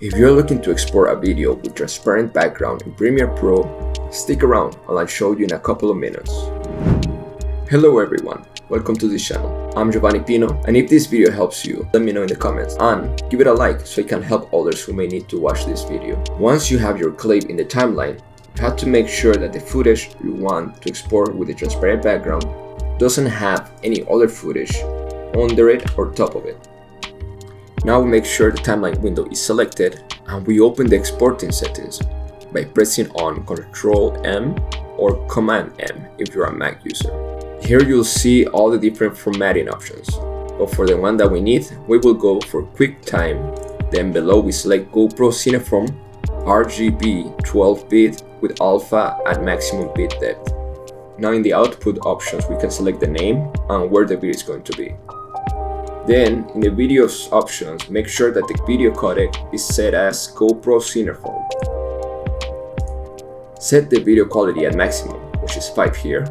If you're looking to export a video with transparent background in Premiere Pro, stick around and I'll show you in a couple of minutes. Hello everyone, welcome to this channel. I'm Giovanni Pino, and if this video helps you, let me know in the comments and give it a like so it can help others who may need to watch this video. Once you have your clip in the timeline, you have to make sure that the footage you want to export with a transparent background doesn't have any other footage under it or top of it. Now we make sure the timeline window is selected and we open the exporting settings by pressing on Ctrl-M or Command-M if you're a Mac user. Here you'll see all the different formatting options, but for the one that we need, we will go for QuickTime, then below we select GoPro Cineform, RGB 12-bit with alpha at maximum bit depth. Now in the output options we can select the name and where the video is going to be. Then, in the video's options, make sure that the video codec is set as GoPro Cineform. Set the video quality at maximum, which is 5 here.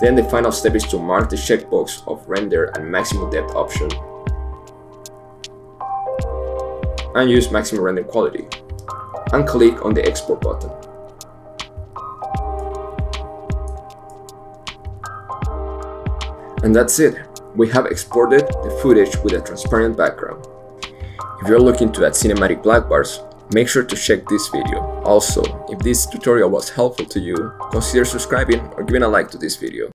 Then the final step is to mark the checkbox of render and maximum depth option and use maximum render quality and click on the export button. And that's it. We have exported the footage with a transparent background. If you're looking to add cinematic black bars, make sure to check this video. Also, if this tutorial was helpful to you, consider subscribing or giving a like to this video.